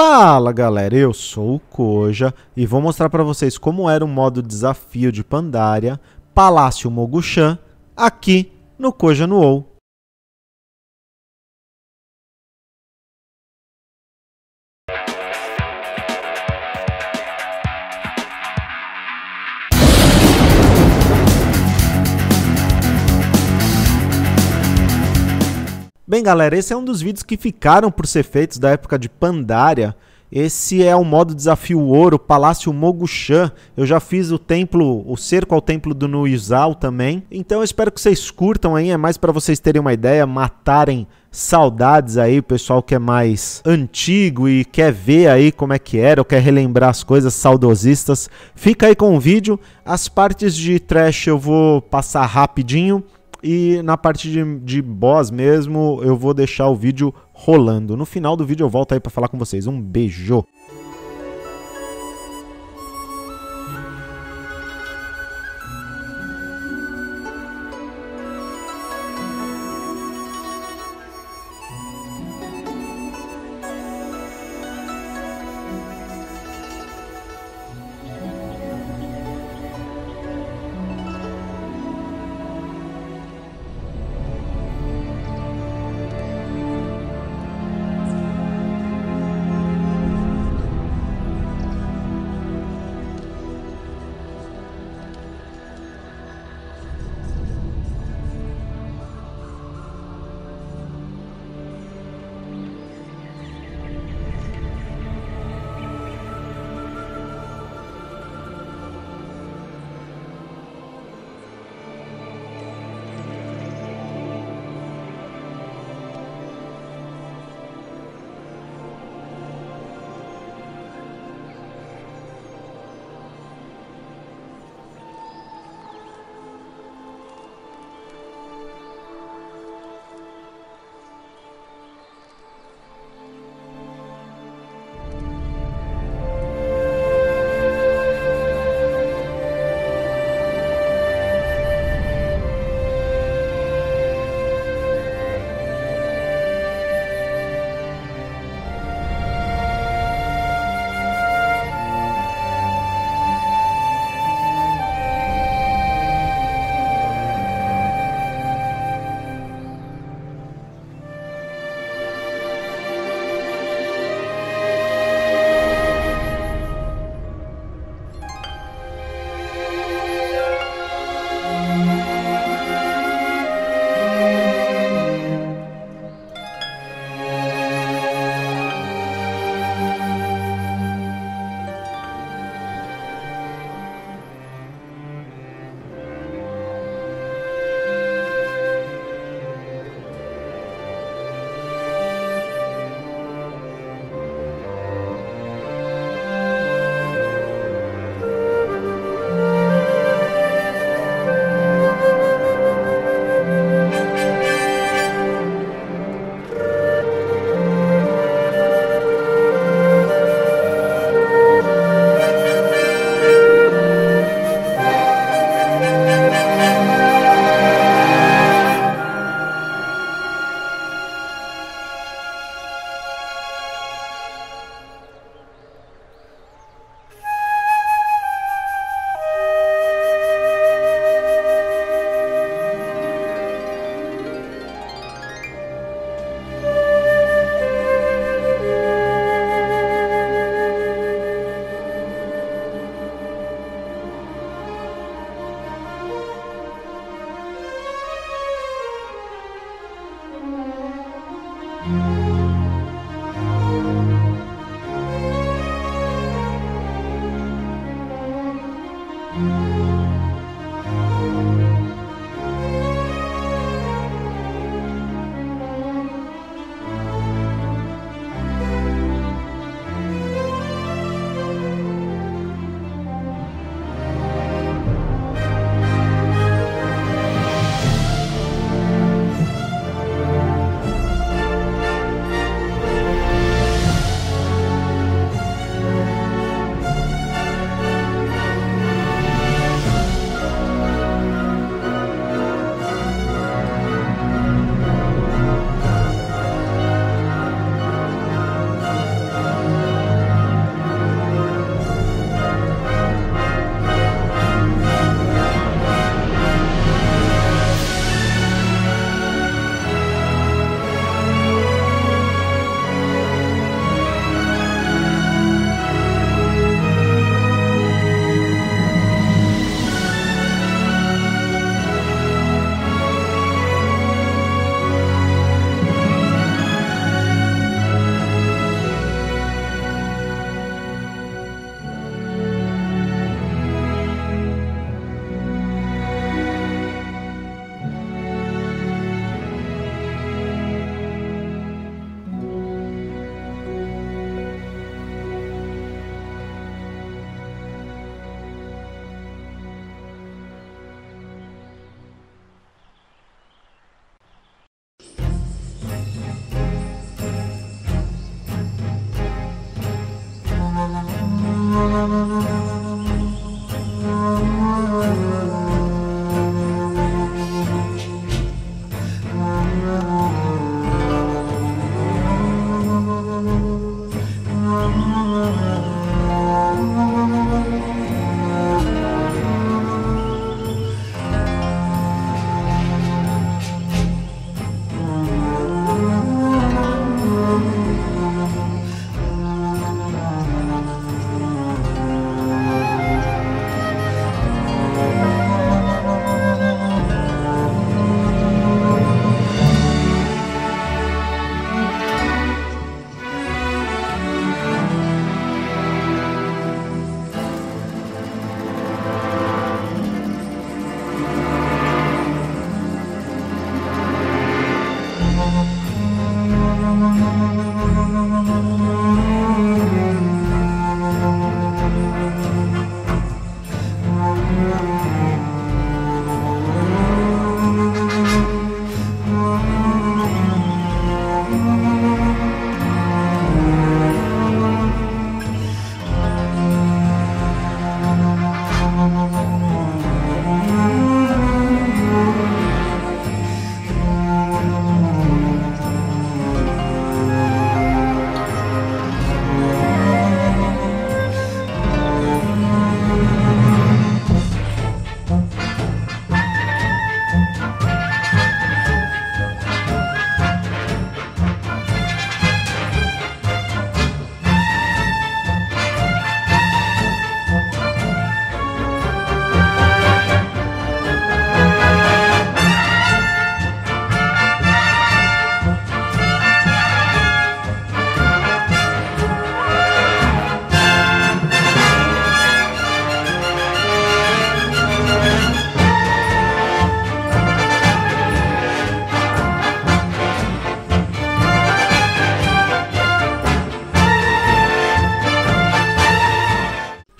Fala galera, eu sou o Koja e vou mostrar para vocês como era o modo desafio de Pandaria, Palácio Mogu'Shan, aqui no Koja no WoW. Bem galera, esse é um dos vídeos que ficaram por ser feitos da época de Pandaria. Esse é o modo desafio ouro, Palácio Mogu'Shan. Eu já fiz o templo, o cerco ao templo do Nuizal também. Então eu espero que vocês curtam aí, é mais para vocês terem uma ideia, matarem saudades aí, o pessoal que é mais antigo e quer ver aí como é que era, ou quer relembrar as coisas saudosistas. Fica aí com o vídeo, as partes de trash eu vou passar rapidinho. E na parte de boss mesmo, eu vou deixar o vídeo rolando. No final do vídeo eu volto aí pra falar com vocês. Um beijo!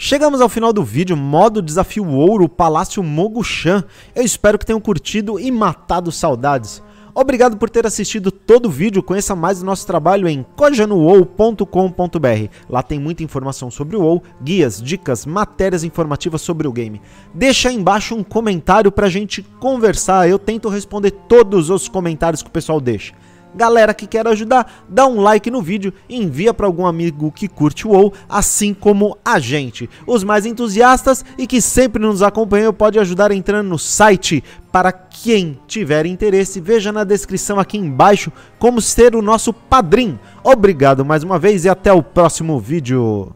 Chegamos ao final do vídeo, modo desafio ouro, Palácio Mogu'Shan. Eu espero que tenham curtido e matado saudades. Obrigado por ter assistido todo o vídeo, conheça mais do nosso trabalho em cojanuou.com.br. Lá tem muita informação sobre o WoW, guias, dicas, matérias informativas sobre o game. Deixa aí embaixo um comentário pra gente conversar, eu tento responder todos os comentários que o pessoal deixa. Galera que quer ajudar, dá um like no vídeo e envia para algum amigo que curte o WoW, assim como a gente. Os mais entusiastas e que sempre nos acompanham pode ajudar entrando no site. Para quem tiver interesse, veja na descrição aqui embaixo como ser o nosso padrinho. Obrigado mais uma vez e até o próximo vídeo.